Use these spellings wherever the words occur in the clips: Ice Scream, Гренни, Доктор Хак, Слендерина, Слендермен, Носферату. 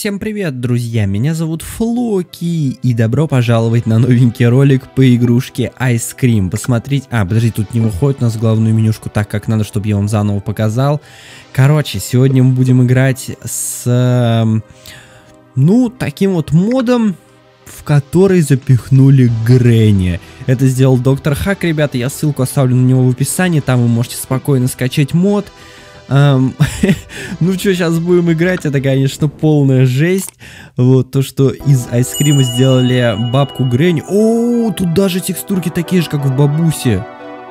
Всем привет, друзья, меня зовут Флоки, и добро пожаловать на новенький ролик по игрушке Ice Scream. Посмотрите, подожди, тут не уходит у нас в главную менюшку так, как надо, чтобы я вам заново показал. Короче, сегодня мы будем играть с, ну, таким вот модом, в который запихнули Гренни. Это сделал Доктор Хак, ребята, я ссылку оставлю на него в описании, там вы можете спокойно скачать мод. Ну что, сейчас будем играть, это, конечно, полная жесть. Вот, то, что из айскрима сделали бабку Гренни. О, тут даже текстурки такие же, как в бабусе.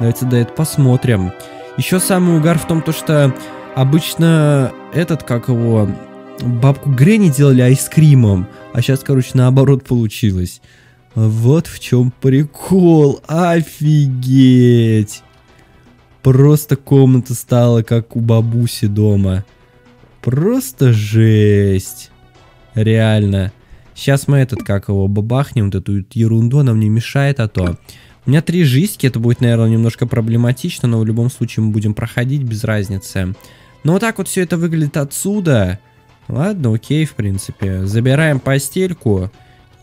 Давайте да это посмотрим. Еще самый угар в том, то, что обычно этот, как его, бабку Гренни делали айскримом, а сейчас, короче, наоборот получилось. Вот в чем прикол, офигеть. Просто комната стала как у бабуси дома. Просто жесть. Реально. Сейчас мы этот, как его, бабахнем, вот эту ерунду, она мне мешает, а то. У меня 3 жизки, это будет, наверное, немножко проблематично, но в любом случае мы будем проходить, без разницы. Но вот так вот все это выглядит отсюда. Ладно, окей, в принципе. Забираем постельку.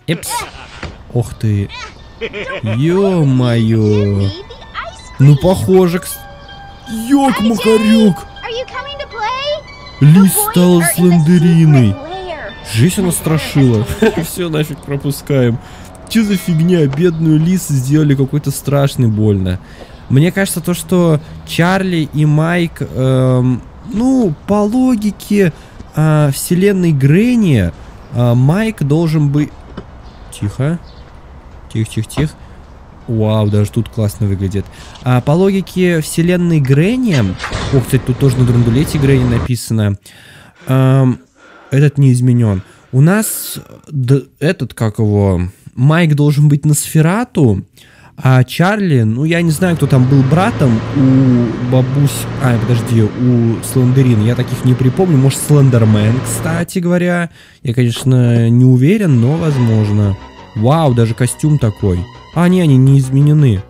Эпс. Ох ты. Ё-моё. Ну, похоже, кстати. Ёк-макарёк! Лис стал Слендериной. Жесть, она страшила. Все, нафиг пропускаем. Че за фигня? Бедную Лис сделали какой-то страшный, больно. Мне кажется, то, что Чарли и Майк, ну, по логике вселенной Гренни, Майк должен быть... Тихо. Тихо. Вау, даже тут классно выглядит. А по логике вселенной Гренни... О, кстати, тут тоже на драндулете Гренни написано. Этот не изменен. У нас этот, как его... Майк должен быть на Носферату, а Чарли... Ну, я не знаю, кто там был братом у бабусь... А, подожди, у Слендерина. Я таких не припомню. Может, Слендермен, кстати говоря. Я, конечно, не уверен, но возможно. Вау, даже костюм такой. А, не, они не изменены.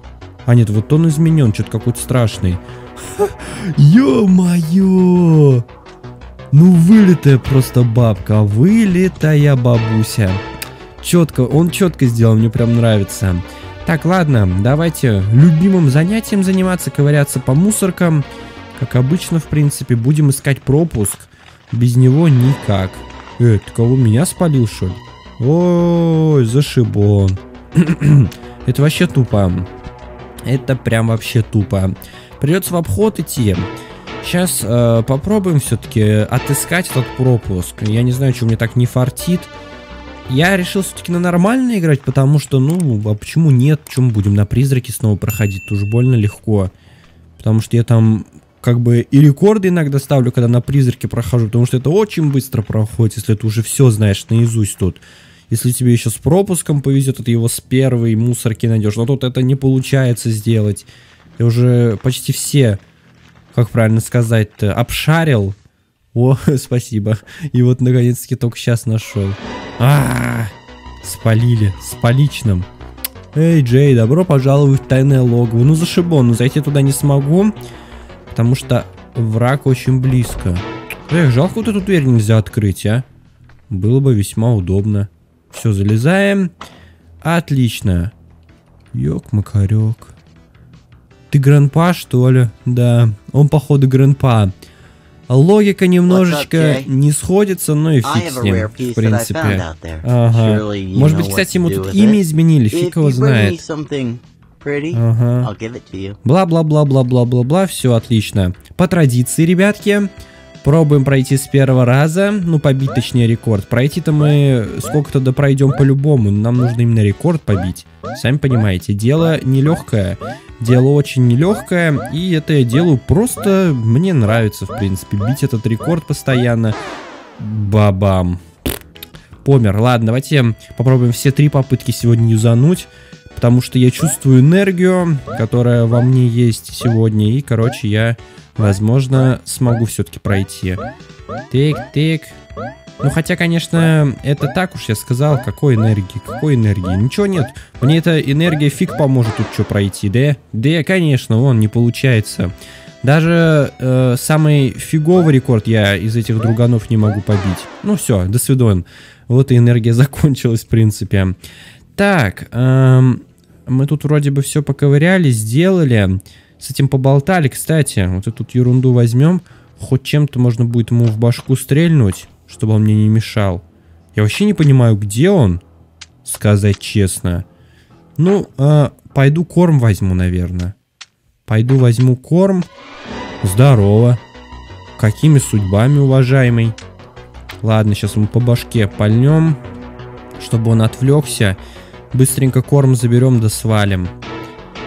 А, нет, вот он изменен, что-то какой-то страшный. Ё-моё! Ну, вылитая просто бабка, вылитая бабуся. Четко, он четко сделал, мне прям нравится. Так, ладно, давайте любимым занятием заниматься, ковыряться по мусоркам. Как обычно, в принципе, будем искать пропуск. Без него никак. Ты кого, меня спалил, что ли? Ой, зашибло. Это вообще тупо. Это прям вообще тупо. Придется в обход идти. Сейчас попробуем все-таки отыскать этот пропуск. Я не знаю, что мне так не фартит. Я решил все-таки на нормально играть, потому что, ну, а почему нет? Чем будем на призраке снова проходить? Уж больно легко. Потому что я там как бы и рекорды иногда ставлю, когда на призраке прохожу. Потому что это очень быстро проходит, если ты уже все знаешь наизусть тут. Если тебе еще с пропуском повезет, это его с первой мусорки найдешь. Но тут это не получается сделать. Я уже почти все, как правильно сказать-то, обшарил. О, спасибо. И вот наконец-таки только сейчас нашел. Спалили. С поличным. Эй, Джей, добро пожаловать в тайное логово. Ну, зашибон, но зайти туда не смогу. Потому что враг очень близко. Эх, жалко, вот эту дверь нельзя открыть, а. Было бы весьма удобно. Все, залезаем. Отлично. Ёк-макарёк. Ты грандпа, что ли? Да, он, походу, грандпа. Логика немножечко не сходится, но и фиг с ним, в принципе. Ага. Может быть, кстати, ему тут имя изменили, фиг его знает. Ага. Бла-бла-бла-бла-бла-бла-бла, все отлично. По традиции, ребятки... Пробуем пройти с первого раза, ну, побить, точнее, рекорд. Пройти-то мы сколько-то да пройдем по-любому, но нам нужно именно рекорд побить. Сами понимаете, дело нелегкое, дело очень нелегкое, и это я делаю просто, мне нравится, в принципе, бить этот рекорд постоянно. Бабам. Помер. Ладно, давайте попробуем все 3 попытки сегодня юзануть, потому что я чувствую энергию, которая во мне есть сегодня, и, короче, я... Возможно, смогу все-таки пройти. Тык-тык. Ну, хотя, конечно, это так уж я сказал. Какой энергии? Ничего нет. Мне эта энергия фиг поможет тут что пройти, да? Да, конечно, вон, не получается. Даже самый фиговый рекорд я из этих друганов не могу побить. Ну все, до свидон. Вот и энергия закончилась, в принципе. Так, мы тут вроде бы все поковыряли, сделали. С этим поболтали, кстати. Вот эту ерунду возьмем. Хоть чем-то можно будет ему в башку стрельнуть, чтобы он мне не мешал. Я вообще не понимаю, где он, сказать честно. Ну, пойду корм возьму, наверное. Пойду возьму корм. Здорово. Какими судьбами, уважаемый? Ладно, сейчас мы по башке пальнем, чтобы он отвлекся. Быстренько корм заберем да свалим.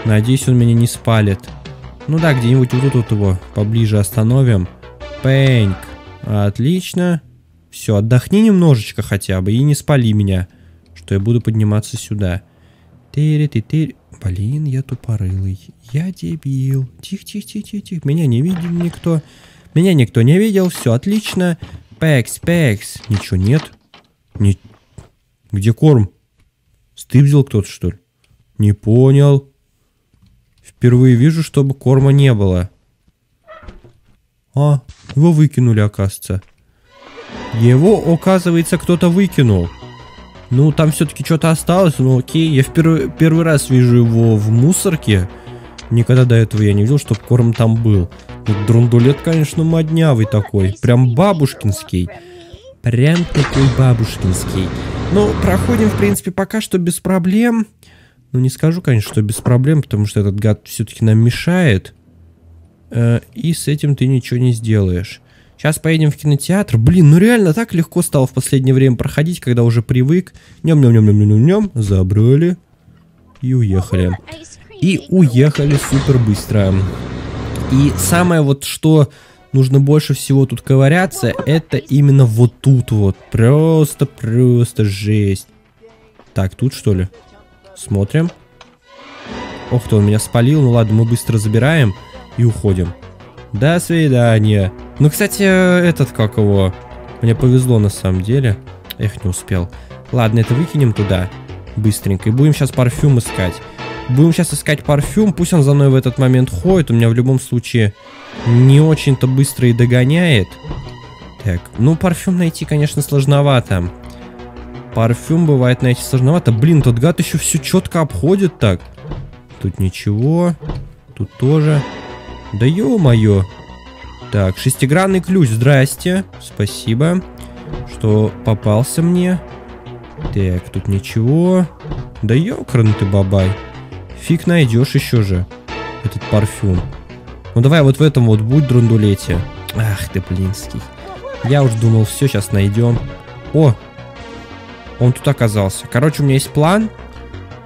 Надеюсь, он меня не спалит. Ну да, где-нибудь вот тут его поближе остановим. Пэнк. Отлично. Все, отдохни немножечко хотя бы и не спали меня, что я буду подниматься сюда. Тыри-ты-тырь. Блин, я тупорылый. Я дебил. Тихо-тихо-тихо-тихо. Меня не видел никто. Меня никто не видел. Все, отлично. Пекс, пекс. Ничего нет. Не... Где корм? Стыд взял кто-то, что ли? Не понял. Впервые вижу, чтобы корма не было. А, его выкинули, оказывается. Его, оказывается, кто-то выкинул. Ну, там все-таки что-то осталось, ну окей. Я первый раз вижу его в мусорке. Никогда до этого я не видел, чтобы корм там был. Вот друндулет, конечно, моднявый такой. Прям бабушкинский. Прям такой бабушкинский. Ну, проходим, в принципе, пока что без проблем. Ну, не скажу, конечно, что без проблем, потому что этот гад все-таки нам мешает. И с этим ты ничего не сделаешь. Сейчас поедем в кинотеатр. Блин, ну реально так легко стало в последнее время проходить, когда уже привык. Нем-нем-нем-нем-нем-нем. Забрали. И уехали. И уехали супер быстро. И самое вот, что нужно больше всего тут ковыряться, это именно вот тут вот. Просто жесть. Так, тут что ли? Смотрим. Ох, то он меня спалил. Ну ладно, мы быстро забираем и уходим. До свидания. Ну, кстати, этот, как его... Мне повезло, на самом деле. Эх, не успел. Ладно, это выкинем туда быстренько. И будем сейчас парфюм искать. Будем сейчас искать парфюм. Пусть он за мной в этот момент ходит. У меня в любом случае не очень-то быстро и догоняет. Так, ну, парфюм найти, конечно, сложновато. Парфюм бывает найти сложновато. Блин, тот гад еще все четко обходит так. Тут ничего. Тут тоже. Да ё-моё. Так, шестигранный ключ, здрасте. Спасибо, что попался мне. Так, тут ничего. Да ёкарный ты бабай. Фиг найдешь еще же этот парфюм. Ну давай вот в этом вот будь, драндулете. Ах ты, блинский. Я уж думал, все, сейчас найдем. О! Он тут оказался. Короче, у меня есть план.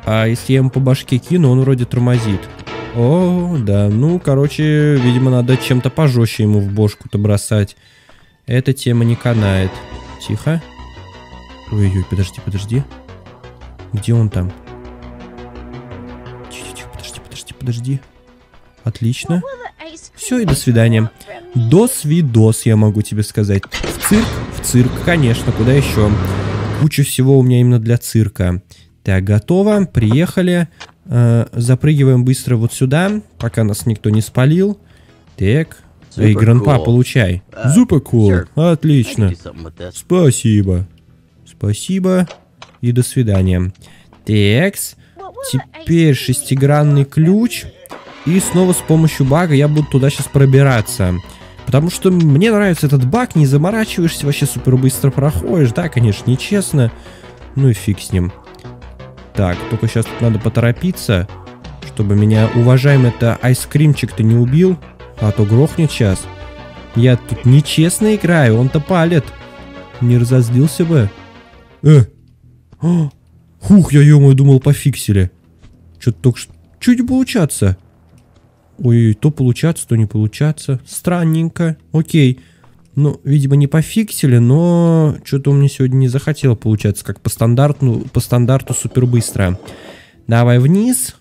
А если я ему по башке кину, он вроде тормозит. О, да. Ну, короче, видимо, надо чем-то пожестче ему в бошку-то бросать. Эта тема не канает. Тихо. Ой-ой-ой, подожди, подожди. Где он там? Тихо-тихо, подожди, подожди, подожди. Отлично. Все, и до свидания. До свидос, я могу тебе сказать. В цирк, конечно, куда еще? Куча всего у меня именно для цирка. Так, готово, приехали. Запрыгиваем быстро вот сюда, пока нас никто не спалил. Так. Эй, гранпа, получай. Зупакул. Отлично. Спасибо. Спасибо. И до свидания. Текс. Теперь шестигранный ключ. И снова с помощью бага я буду туда сейчас пробираться. Потому что мне нравится этот баг, не заморачиваешься, вообще супер быстро проходишь. Да, конечно, нечестно. Ну и фиг с ним. Так, только сейчас тут надо поторопиться, чтобы меня, уважаемый, это айскримчик-то не убил, а то грохнет сейчас. Я тут нечестно играю, он-то палит. Не разозлился бы. Хух, я ё-моё, думал, пофиксили. Чё-то только что... Чё не получаться? Ой-ой, то получаться, то не получаться. Странненько. Окей. Ну, видимо, не пофиксили, но что-то у меня сегодня не захотело получаться, как по стандарту супер быстро. Давай вниз.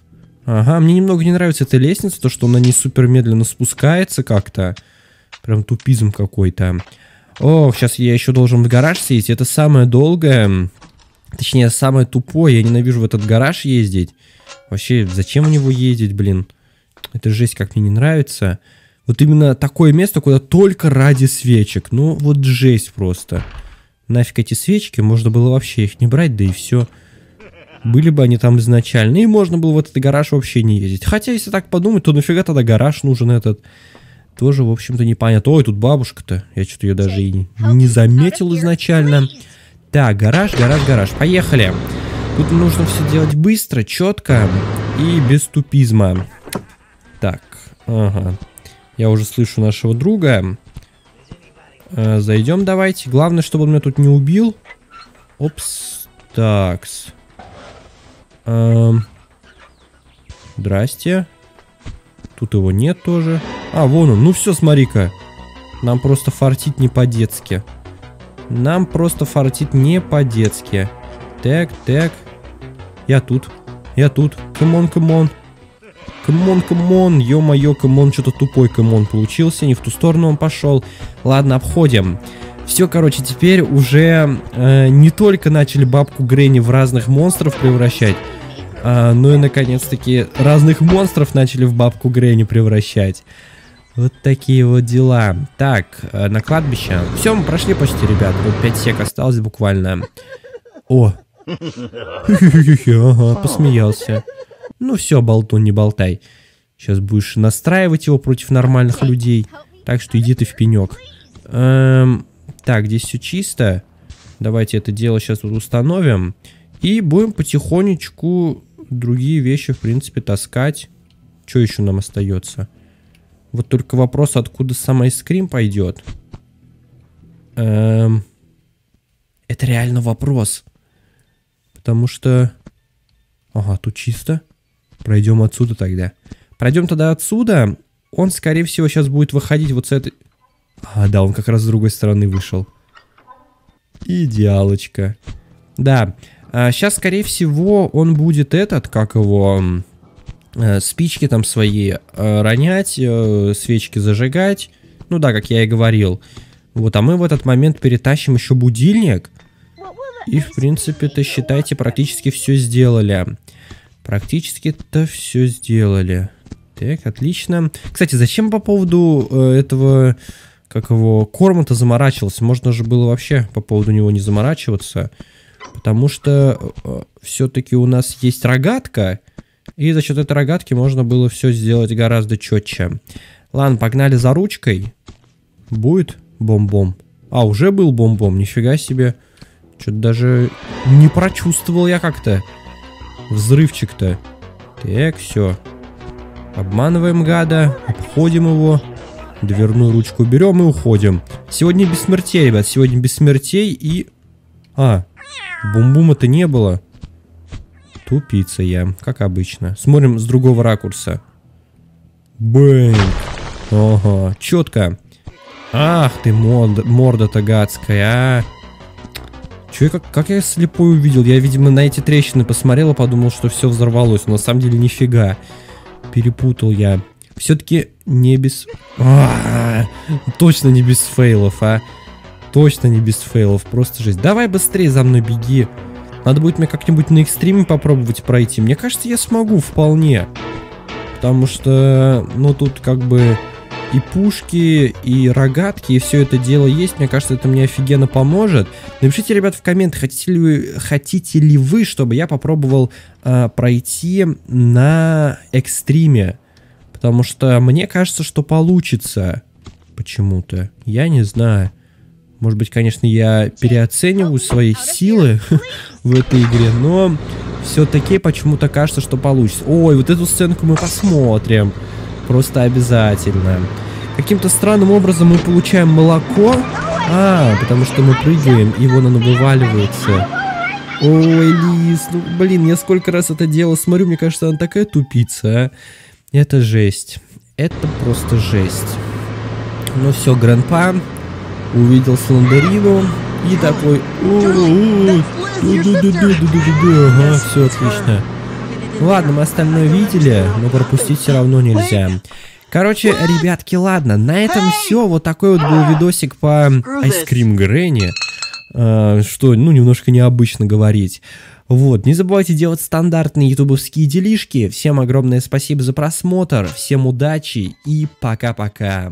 Ага, мне немного не нравится эта лестница, то, что она не супер медленно спускается как-то. Прям тупизм какой-то. О, сейчас я еще должен в гараж съездить. Это самое долгое, точнее, самое тупое. Я ненавижу в этот гараж ездить. Вообще, зачем в него ездить, блин? Это жесть, как мне не нравится. Вот именно такое место, куда только ради свечек. Ну, вот жесть просто. Нафиг эти свечки, можно было вообще их не брать, да и все. Были бы они там изначально, и можно было в этот гараж вообще не ездить. Хотя, если так подумать, то нафига тогда гараж нужен этот? Тоже, в общем-то, непонятно. Ой, тут бабушка-то. Я что-то ее даже и не заметил изначально. Так, гараж, гараж, гараж. Поехали. Тут нужно все делать быстро, четко и без тупизма. Так, ага. Я уже слышу нашего друга. Зайдем, давайте. Главное, чтобы он меня тут не убил. Опс. Такс. Здрасте. Тут его нет тоже. А, вон он. Ну все, смотри-ка. Нам просто фартит не по-детски. Нам просто фартит не по-детски. Так, так. Я тут. Я тут. Камон, камон. Камон, камон, ё-моё, камон, что-то тупой камон получился, не в ту сторону он пошел. Ладно, обходим. Все, короче, теперь уже не только начали бабку Гренни в разных монстров превращать, но и, наконец-таки, разных монстров начали в бабку Гренни превращать. Вот такие вот дела. Так, на кладбище. Все, мы прошли почти, ребят. Вот 5 сек осталось буквально. О! Ага, посмеялся. Ну все, болтун, не болтай. Сейчас будешь настраивать его против нормальных людей. Так что иди ты в пенек. Так, здесь все чисто. Давайте это дело сейчас вот установим. И будем потихонечку другие вещи, в принципе, таскать. Что еще нам остается? Вот только вопрос, откуда сам Ice Scream пойдет. Это реально вопрос. Потому что... Ага, тут чисто. Пройдем отсюда тогда. Пройдем тогда отсюда. Он, скорее всего, сейчас будет выходить вот с этой... А, да, он как раз с другой стороны вышел. Идеалочка. Да. Сейчас, скорее всего, он будет этот, как его... спички там свои ронять, свечки зажигать. Ну да, как я и говорил. Вот, а мы в этот момент перетащим еще будильник. И, в принципе-то, считайте, практически все сделали. Практически-то все сделали. Так, отлично. Кстати, зачем по поводу этого, как его, корма-то заморачивался? Можно же было вообще по поводу него не заморачиваться. Потому что все-таки у нас есть рогатка. И за счет этой рогатки можно было все сделать гораздо четче. Ладно, погнали за ручкой. Будет бом-бом. А, уже был бом-бом, нифига себе. Что-то даже не прочувствовал я как-то. Взрывчик-то. Так, все. Обманываем гада. Обходим его. Дверную ручку берем и уходим. Сегодня без смертей, ребят. Сегодня без смертей и... А, бум-бума-то не было. Тупица я, как обычно. Смотрим с другого ракурса. Бэнк. Ага, четко. Ах ты, морда-то гадская, а. Че, как я слепой увидел? Я, видимо, на эти трещины посмотрел и подумал, что все взорвалось. Но на самом деле нифига. Перепутал я. Все-таки не без... Точно не без фейлов, а. Точно не без фейлов. Просто жесть. Давай быстрее за мной беги. Надо будет мне как-нибудь на экстриме попробовать пройти. Мне кажется, я смогу вполне. Потому что, ну, тут как бы и пушки, и рогатки, и все это дело есть. Мне кажется, это мне офигенно поможет. Напишите, ребят, в комментах, хотите ли вы, чтобы я попробовал пройти на экстриме. Потому что мне кажется, что получится почему-то. Я не знаю. Может быть, конечно, я переоцениваю свои силы в этой игре, но все-таки почему-то кажется, что получится. Ой, вот эту сценку мы посмотрим. Просто обязательно. Каким-то странным образом мы получаем молоко. А, потому что мы прыгаем, и вон оно вываливается. Ой, Лис, ну блин, я сколько раз это дело смотрю, мне кажется, она такая тупица, а. Это жесть. Это просто жесть. Ну все, Гренпа увидел Слендерину и такой... Ага, все отлично. Ладно, мы остальное видели, но пропустить все равно нельзя. Короче, ребятки, ладно, на этом все. Вот такой вот был видосик по Ice Scream Гренни. Что, ну, немножко необычно говорить. Вот, не забывайте делать стандартные ютубовские делишки. Всем огромное спасибо за просмотр, всем удачи и пока-пока.